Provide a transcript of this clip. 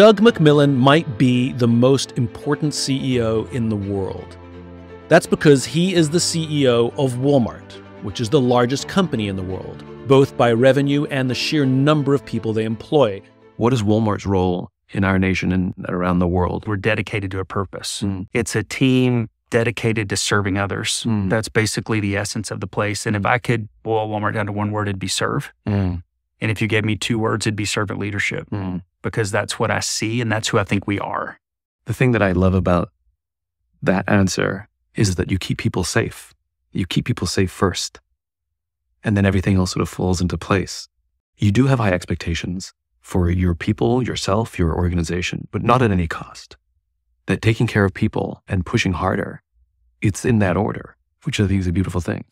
Doug McMillon might be the most important CEO in the world. That's because he is the CEO of Walmart, which is the largest company in the world, both by revenue and the sheer number of people they employ. What is Walmart's role in our nation and around the world? We're dedicated to a purpose. It's a team dedicated to serving others. That's basically the essence of the place. And if I could boil Walmart down to one word, it'd be serve. And if you gave me two words, it'd be servant leadership, because that's what I see and that's who I think we are. The thing that I love about that answer is that you keep people safe. You keep people safe first, and then everything else sort of falls into place. You do have high expectations for your people, yourself, your organization, but not at any cost. That taking care of people and pushing harder, it's in that order, which I think is a beautiful thing.